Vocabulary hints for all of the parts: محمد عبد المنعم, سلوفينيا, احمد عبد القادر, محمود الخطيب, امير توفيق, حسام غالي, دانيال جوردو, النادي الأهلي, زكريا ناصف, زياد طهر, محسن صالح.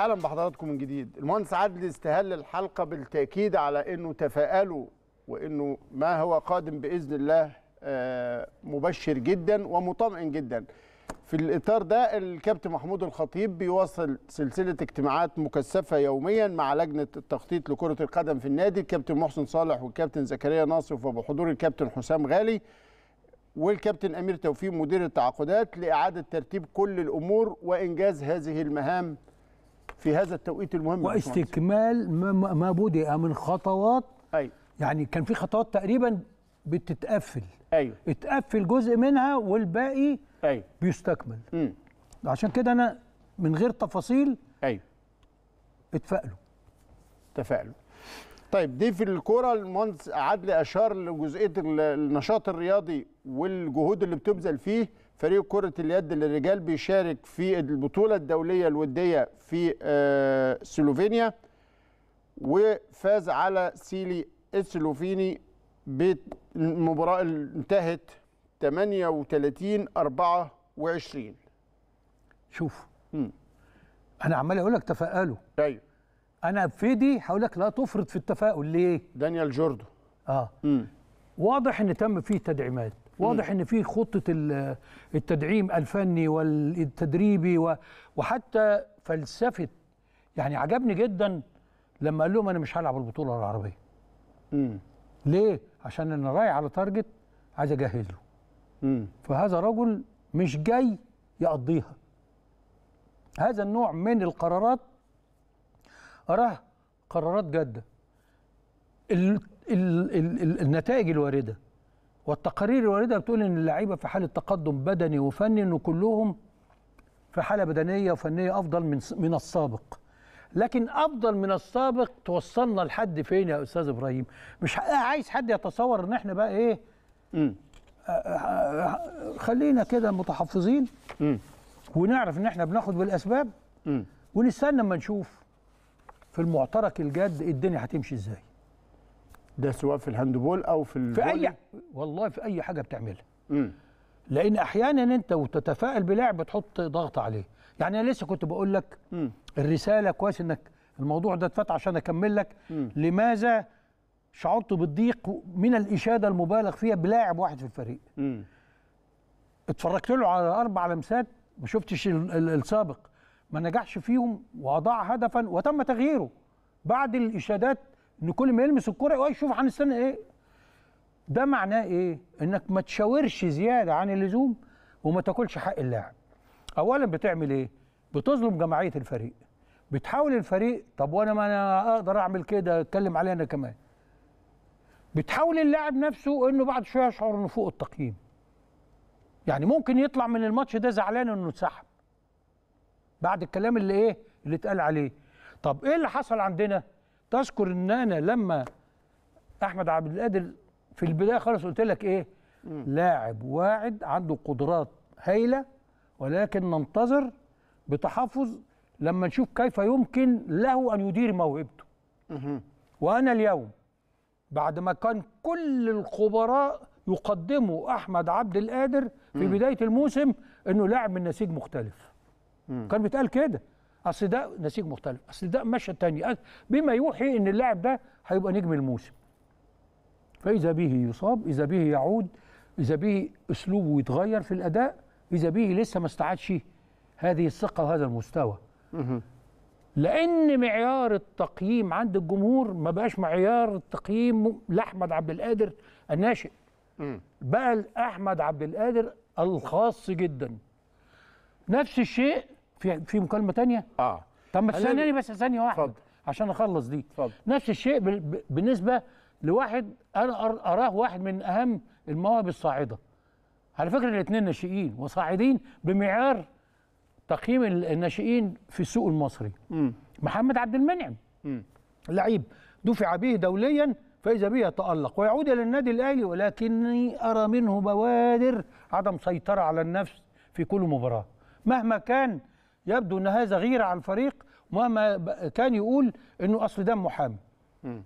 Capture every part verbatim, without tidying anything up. حالا بحضراتكم من جديد. المهندس عادل استهل الحلقه بالتاكيد على انه تفاءلوا وانه ما هو قادم باذن الله مبشر جدا ومطمئن جدا. في الاطار ده الكابتن محمود الخطيب بيواصل سلسله اجتماعات مكثفه يوميا مع لجنه التخطيط لكره القدم في النادي، الكابتن محسن صالح والكابتن زكريا ناصف وبحضور الكابتن حسام غالي والكابتن امير توفيق مدير التعاقدات، لاعاده ترتيب كل الامور وانجاز هذه المهام في هذا التوقيت المهم واستكمال ما بدأ من خطوات. أيوة. يعني كان في خطوات تقريبا بتتقفل، ايوه اتقفل جزء منها والباقي أيوة. بيستكمل. مم. عشان كده انا من غير تفاصيل، ايوه اتفائلوا تفائلوا. طيب ضيف الكوره المهندس عادل اشار لجزئيه النشاط الرياضي والجهود اللي بتبذل فيه. فريق كره اليد للرجال بيشارك في البطوله الدوليه الوديه في سلوفينيا وفاز على سيلي السلوفيني بالمباراه اللي انتهت ثمانية وثلاثين أربعة وعشرين. شوف مم. انا عمال اقول لك تفائلوا. ايوه انا ابتدي هقول لك لا تفرط في التفاؤل. ليه؟ دانيال جوردو اه مم. واضح ان تم فيه تدعيمات، واضح ان في خطه التدعيم الفني والتدريبي وحتى فلسفه. يعني عجبني جدا لما قال لهم انا مش هلعب البطوله العربيه. امم ليه؟ عشان انا رايح على تارجت عايز اجهز له. امم فهذا رجل مش جاي يقضيها. هذا النوع من القرارات اراه قرارات جاده. ال ال ال النتائج الوارده والتقارير الوارده بتقول ان اللعيبه في حاله تقدم بدني وفني، وكلهم في حاله بدنيه وفنيه افضل من من السابق. لكن افضل من السابق توصلنا لحد فين يا استاذ ابراهيم؟ مش عايز حد يتصور ان احنا بقى ايه؟ امم خلينا كده متحفظين امم ونعرف ان احنا بناخد بالاسباب امم ونستنى اما نشوف في المعترك الجاد الدنيا هتمشي ازاي. ده سواء في الهاندبول او في في اي، والله في اي حاجه بتعملها. امم لان احيانا انت وتتفائل بلعب تحط ضغط عليه. يعني انا لسه كنت بقول لك الرساله، كويس انك الموضوع ده اتفتح عشان اكمل لك مم. لماذا شعرت بالضيق من الاشاده المبالغ فيها بلاعب واحد في الفريق. امم اتفرجت له على اربع لمسات ما شفتش السابق، ما نجحش فيهم واضاع هدفا وتم تغييره بعد الاشادات ان كل ما يلمس الكره يقول شوف هنستنى ايه. ده معناه ايه؟ انك ما تشاورش زياده عن اللزوم وما تاكلش حق اللاعب. اولا بتعمل ايه؟ بتظلم جماعيه الفريق، بتحاول الفريق طب وانا ما انا اقدر اعمل كده اتكلم عليه انا كمان. بتحاول اللاعب نفسه انه بعد شويه يشعر انه فوق التقييم. يعني ممكن يطلع من الماتش ده زعلان انه اتسحب بعد الكلام اللي ايه اللي اتقال عليه. طب ايه اللي حصل عندنا؟ تذكر ان انا لما احمد عبد القادر في البدايه خالص قلت لك ايه؟ مم. لاعب واعد عنده قدرات هايله، ولكن ننتظر بتحفظ لما نشوف كيف يمكن له ان يدير موهبته. مم. وانا اليوم بعد ما كان كل الخبراء يقدموا احمد عبد القادر في مم. بدايه الموسم انه لاعب من نسيج مختلف. مم. كان بيتقال كده اصل ده نسيج مختلف، اصل ده مشهد تاني، بما يوحي ان اللاعب ده هيبقى نجم الموسم. فاذا به يصاب، اذا به يعود، اذا به اسلوبه يتغير في الاداء، اذا به لسه ما استعادش هذه الثقه وهذا المستوى. لان معيار التقييم عند الجمهور ما بقاش معيار التقييم لاحمد عبد القادر الناشئ. بقى احمد عبد القادر الخاص جدا. نفس الشيء في في مكالمه ثانيه؟ اه طب ما تستناني بس ثانيه واحده فضل. عشان اخلص دي. فضل. نفس الشيء بالنسبه لواحد انا اراه واحد من اهم المواهب الصاعده. على فكره الاثنين ناشئين وصاعدين بمعيار تقييم الناشئين في السوق المصري. م. محمد عبد المنعم لعيب دفع به دوليا فاذا به يتالق ويعود الى النادي الاهلي، ولكني ارى منه بوادر عدم سيطره على النفس في كل مباراه. مهما كان يبدو ان هذا غيره على الفريق، ومهما كان يقول انه اصل ده محامي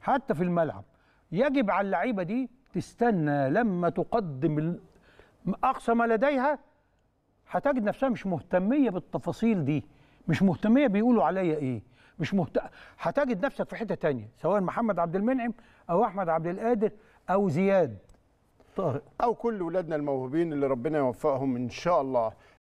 حتى في الملعب. يجب على اللعيبه دي تستنى لما تقدم اقصى ما لديها، هتجد نفسها مش مهتميه بالتفاصيل دي، مش مهتميه بيقولوا عليا ايه، مش مهت... هتجد نفسك في حته ثانيه، سواء محمد عبد المنعم او احمد عبد القادر او زياد طهر او كل ولادنا الموهوبين اللي ربنا يوفقهم ان شاء الله.